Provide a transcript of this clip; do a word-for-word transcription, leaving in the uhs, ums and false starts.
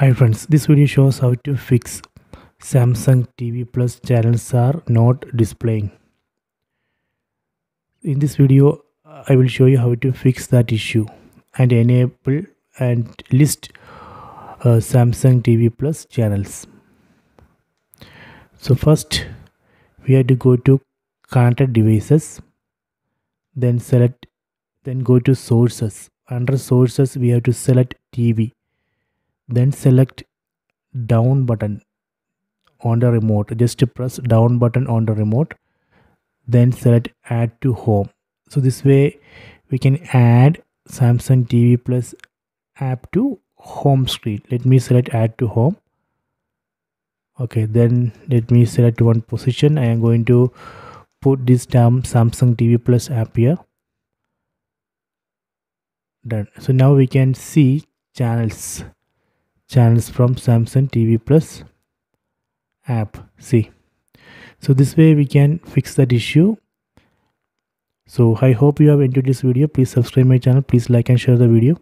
Hi friends, this video shows how to fix Samsung T V Plus channels are not displaying. In this video, I will show you how to fix that issue and enable and list uh, Samsung T V Plus channels. So first, we have to go to connected devices, then select, then go to sources. Under sources, we have to select T V. Then select down button on the remote, just press down button on the remote, then select add to home. So this way we can add Samsung T V Plus app to home screen. Let me select add to home. Okay, then let me select one position. I am going to put this term Samsung T V Plus app here. Done. So now we can see channels channels from Samsung T V Plus app. See, so this way we can fix that issue. So I hope you have enjoyed this video. Please subscribe my channel. Please like and share the video.